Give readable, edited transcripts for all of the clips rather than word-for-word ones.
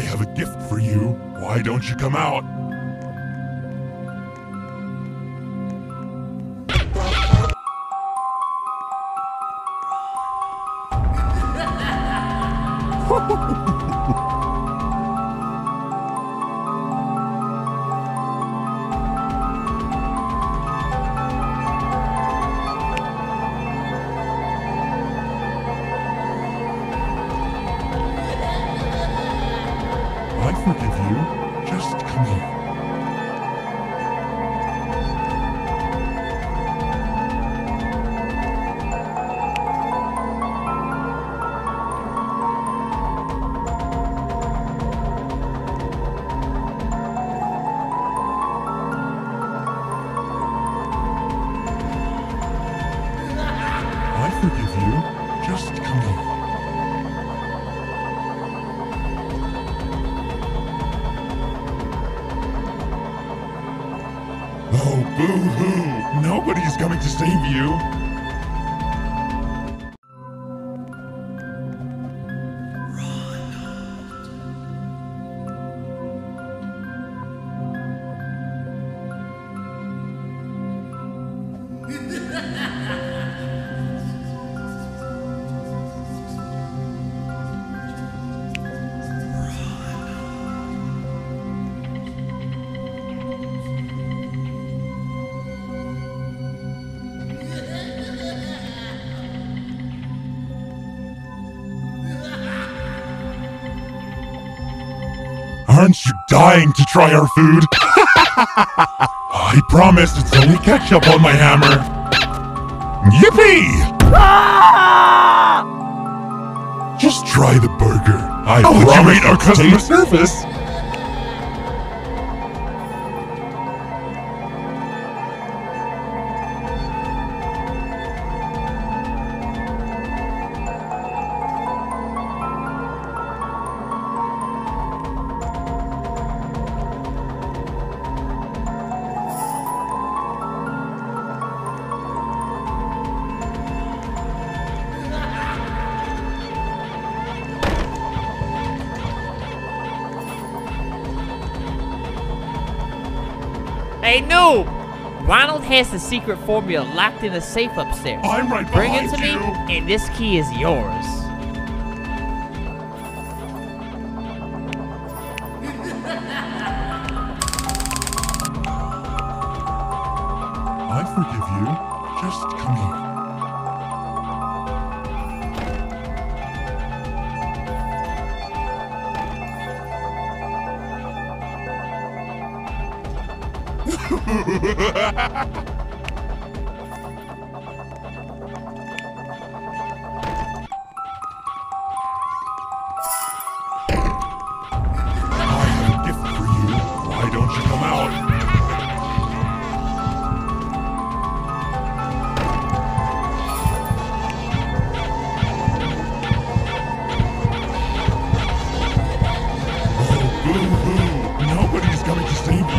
I have a gift for you. Why don't you come out? I forgive you. Just come here. I forgive you. Just come here. Oh, boo-hoo! Nobody's coming to save you! Aren't you dying to try our food? I promise it's only ketchup on my hammer. Yippee! Ah! Just try the burger. How would you rate our customer service? Hey, noob! Ronald has the secret formula locked in a safe upstairs. I'm right behind you. Bring it to me, and this key is yours. I forgive you. Just come here. I have a gift for you. Why don't you come out? Oh, boo-hoo! Nobody's coming to save you.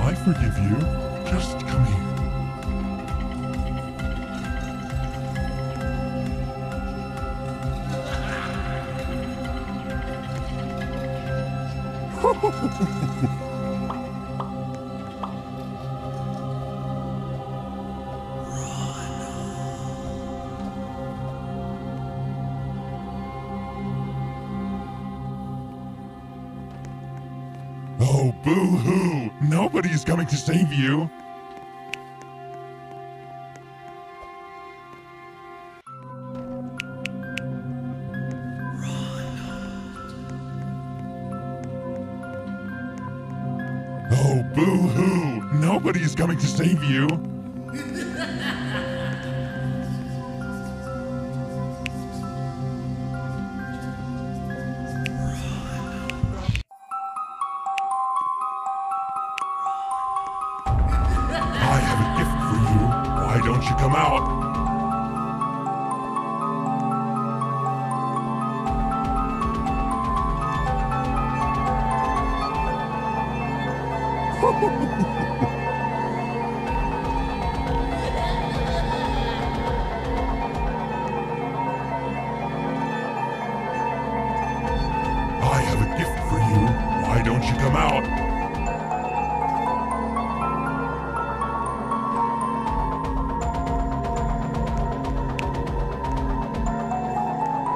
I forgive you. Just come here. Oh, boo-hoo! Nobody's coming to save you! Oh, boo-hoo! Nobody's coming to save you! Why don't you come out? I have a gift for you. Why don't you come out?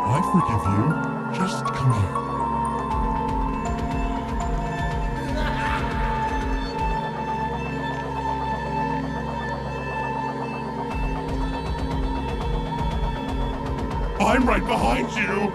I forgive you. Just come here. I'm right behind you!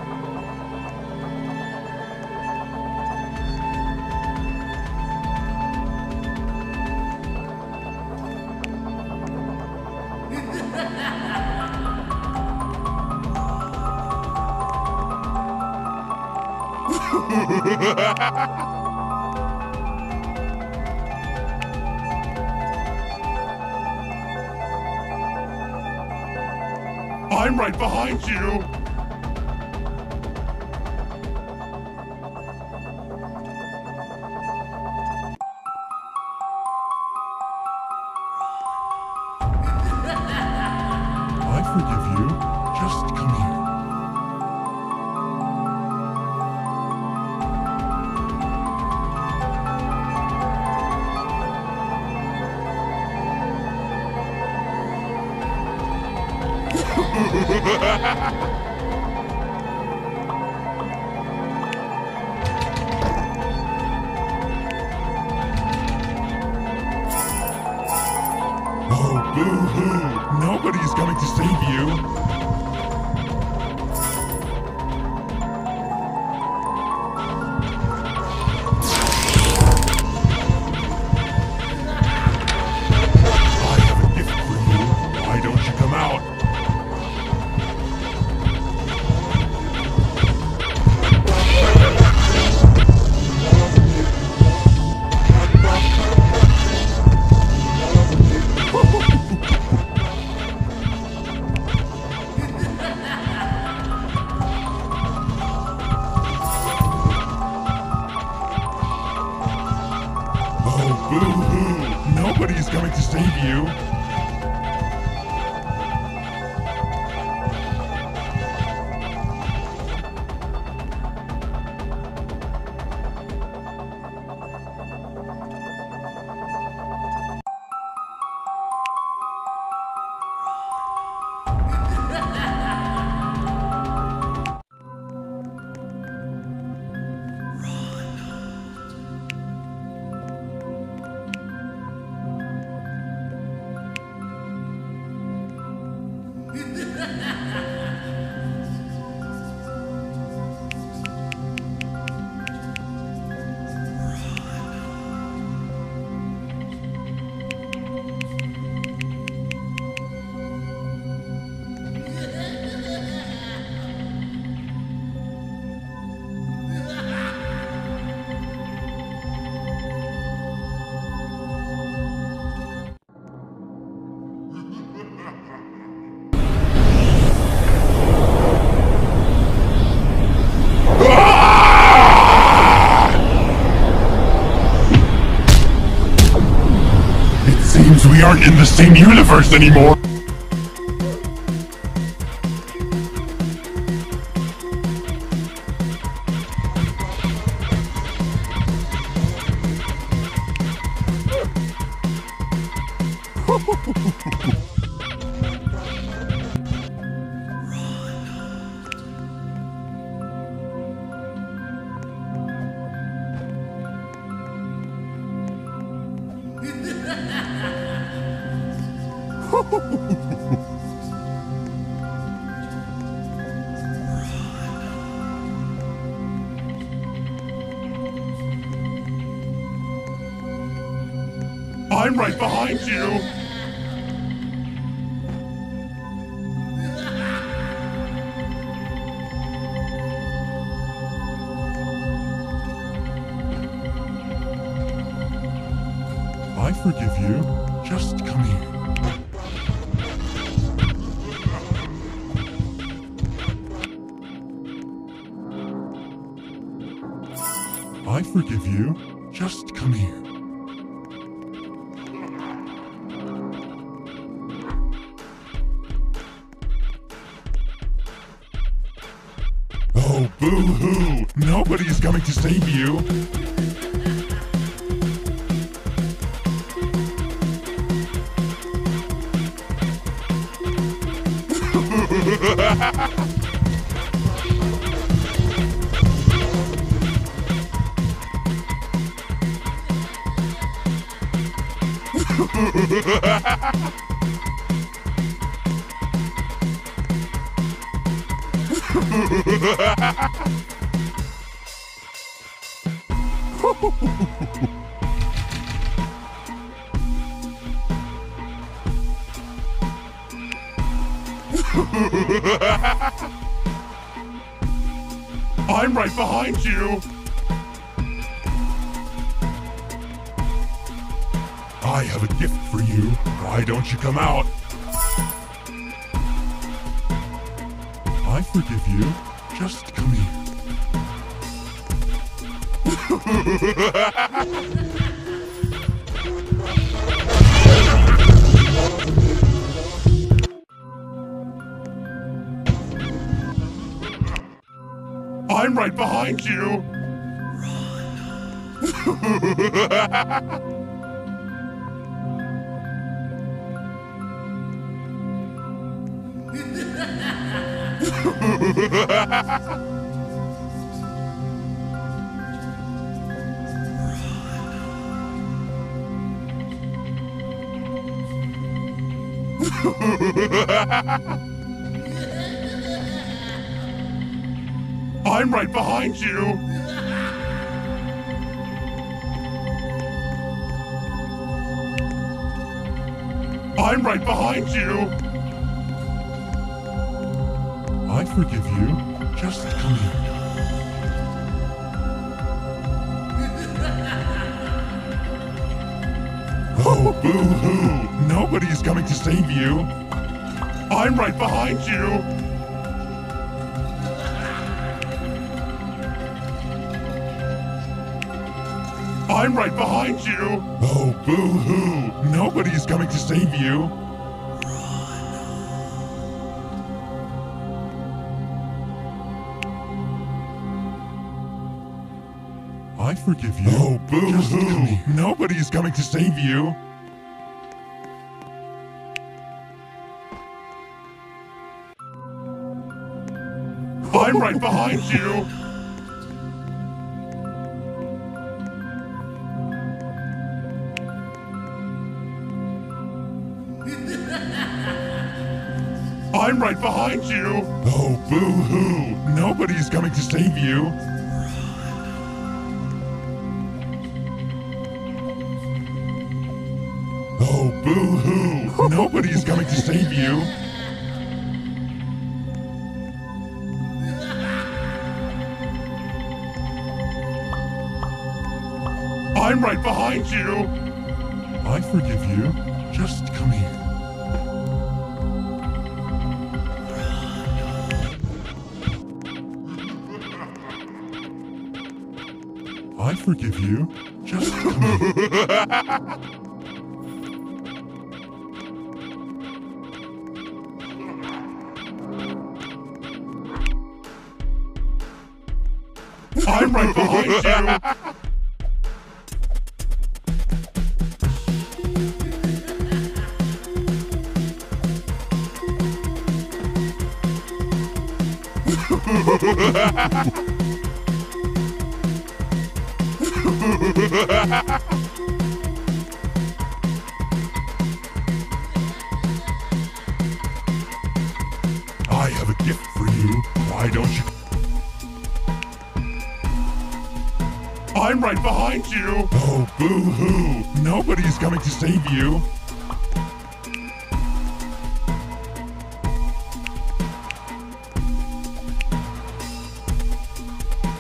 I'm right behind you! I forgive you. Just come here. Oh, boo-hoo! Nobody's coming to save you! I have a gift for you. Why don't you come out? Boo-hoo! Nobody's coming to save you! We aren't in the same universe anymore! I'm right behind you! I forgive you. Just come here. I forgive you. Just come here. Oh, boo-hoo! Nobody's coming to save you! I'm right behind you! I have a gift for you. Why don't you come out? I forgive you. Just come here. I'm right behind you! Ronald. I'm right behind you! I'm right behind you! I forgive you. Just come here. Oh, boo-hoo! Nobody's coming to save you. I'm right behind you. I'm right behind you. Oh, boo-hoo! Nobody's coming to save you. I forgive you. Oh, boo-hoo! Nobody's coming to save you! I'm right behind you! I'm right behind you! Oh, boo-hoo! Nobody's coming to save you! Oh, boo-hoo! Nobody's coming to save you! I'm right behind you! I forgive you. Just come here. I forgive you. Just come here. I'm right behind you! I have a gift for you. Why don't you... I'm right behind you! Oh, boo-hoo! Nobody's coming to save you!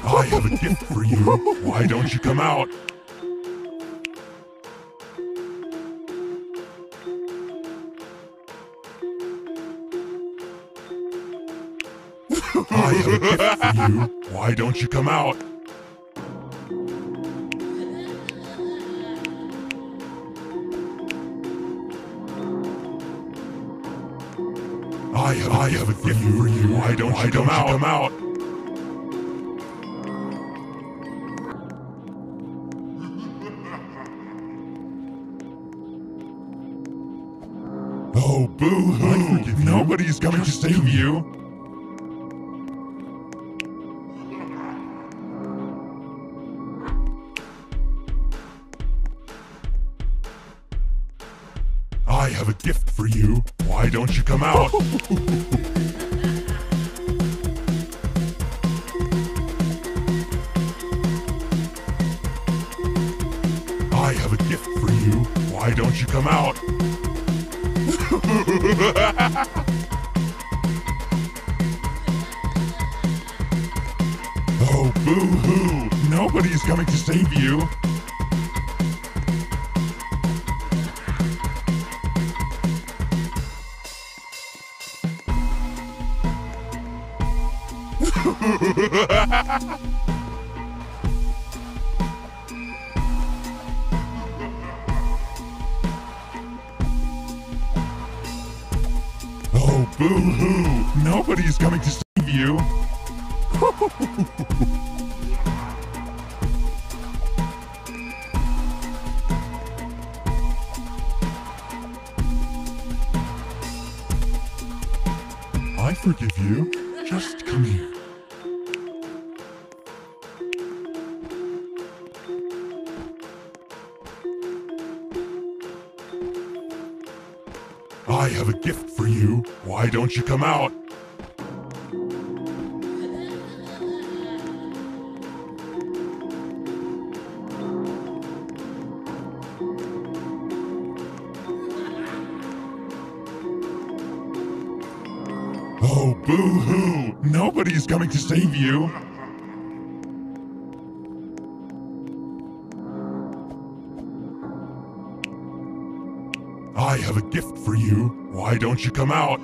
I have a gift for you. Why don't you come out? I have a gift for you. Why don't you come out? I have a gift for you. Why don't you come out? Oh, boo-hoo! Nobody's coming to save you! I have a gift for you. Why don't you come out? I have a gift for you. Why don't you come out? Oh, boo-hoo! Nobody's coming to save you! Oh, boo-hoo! Nobody's coming to save you! I forgive you. Just come here. I have a gift for you. Why don't you come out? Oh, boo-hoo! Nobody's coming to save you! I have a gift for you. Why don't you come out?